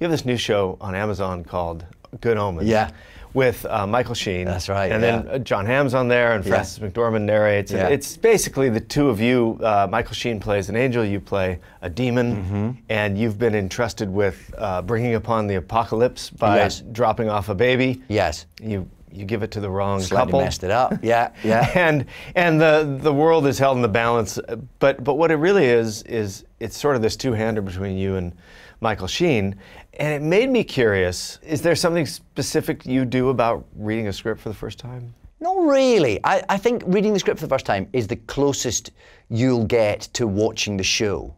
You have this new show on Amazon called Good Omens. Yeah. With Michael Sheen. That's right. And yeah. Then John Hamm's on there, and Frances McDormand narrates. And yeah. It's basically the two of you. Michael Sheen plays an angel, you play a demon, and you've been entrusted with bringing upon the apocalypse by dropping off a baby. Yes. You give it to the wrong couple. Messed it up. Yeah, yeah. And the world is held in the balance. But what it really is it's sort of this two-hander between you and Michael Sheen. And it made me curious, is there something specific you do about reading a script for the first time? Not really. I think reading the script for the first time is the closest you'll get to watching the show,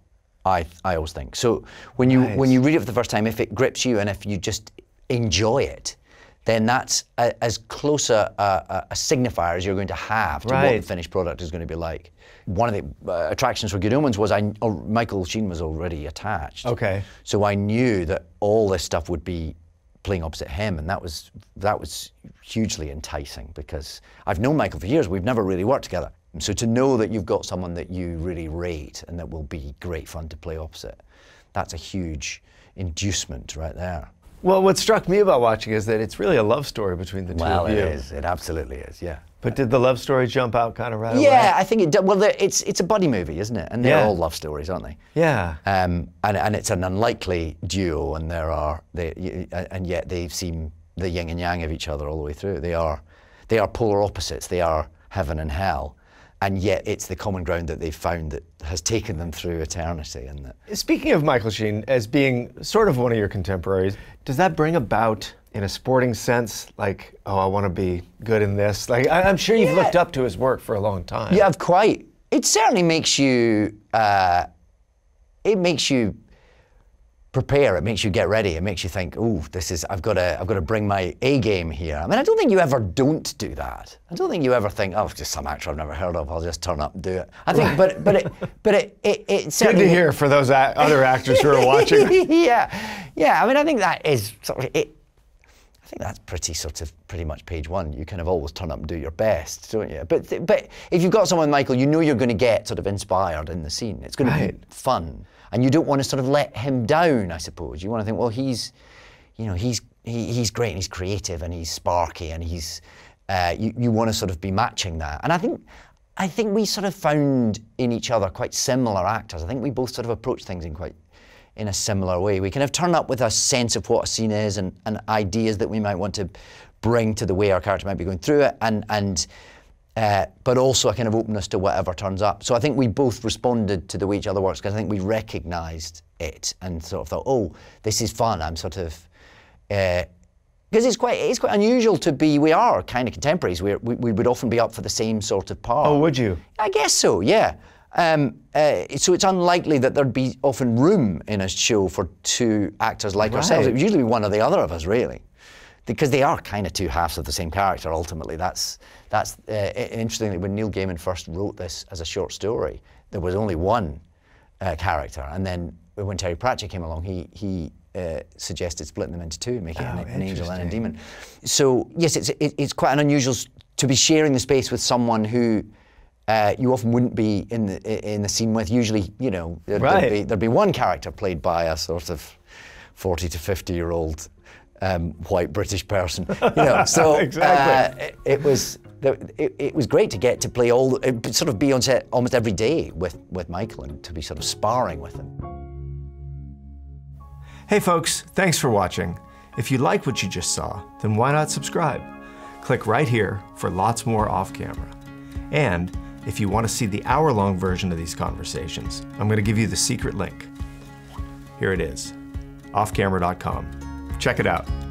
I always think. So when you, when you read it for the first time, if it grips you and if you just enjoy it, then that's as close a signifier as you're going to have to what the finished product is going to be like. One of the attractions for Good Omens was Michael Sheen was already attached. Okay. So I knew that all this stuff would be playing opposite him, and that was hugely enticing because I've known Michael for years. We've never really worked together. And so to know that you've got someone that you really rate and that will be great fun to play opposite, that's a huge inducement right there. Well, what struck me about watching is that it's really a love story between the two of you. Well, it is. It absolutely is, yeah. But did the love story jump out kind of right away? Yeah, I think it did. Well, it's a buddy movie, isn't it? And they're all love stories, aren't they? Yeah. And it's an unlikely duo, and and yet they seem the yin and yang of each other all the way through. They are polar opposites. They are heaven and hell. And yet it's the common ground that they've found that has taken them through eternity. And that. Speaking of Michael Sheen as being sort of one of your contemporaries, does that bring about, in a sporting sense, like, oh, I want to be good in this? Like, I'm sure you've looked up to his work for a long time. Yeah, quite. It certainly makes you, it makes you prepare, it makes you get ready, it makes you think, oh, this is, I've got to bring my A game here. I mean, I don't think you ever don't do that. I don't think you ever think, oh, just some actor I've never heard of, I'll just turn up and do it. I think, but it certainly... Good to hear for those other actors who are watching. Yeah, I mean, I think that is sort of, I think that's pretty much page one. You kind of always turn up and do your best, don't you? But if you've got someone, Michael, you know you're going to get sort of inspired in the scene. It's going to be fun. And you don't want to sort of let him down, I suppose. You want to think, well, he's great and he's creative and he's sparky and he's, you want to sort of be matching that. And I think we sort of found in each other quite similar actors. I think we both sort of approach things in a similar way. We kind of turn up with a sense of what a scene is and ideas that we might want to bring to the way our character might be going through it and but also a kind of openness to whatever turns up. So I think we both responded to the way each other works because I think we recognised it and sort of thought, oh, this is fun. I'm sort of, because it's quite unusual to be, we are kind of contemporaries. We would often be up for the same sort of part. Oh, would you? I guess so, yeah. So it's unlikely that there'd be often room in a show for two actors like ourselves. It would usually be one or the other of us, really. Because they are kind of two halves of the same character, ultimately. That's interestingly, when Neil Gaiman first wrote this as a short story, there was only one character. And then when Terry Pratchett came along, he suggested splitting them into two, making an angel and a demon. So, yes, it's quite an unusual to be sharing the space with someone who you often wouldn't be in the scene with. Usually, you know, there'd be one character played by a sort of 40 to 50-year-old white British person, you know. So exactly. it was great to get to play sort of be on set almost every day with Michael and to be sort of sparring with him. Hey folks, thanks for watching. If you like what you just saw, then why not subscribe? Click right here for lots more Off Camera. And if you want to see the hour-long version of these conversations, I'm going to give you the secret link. Here it is, offcamera.com. Check it out.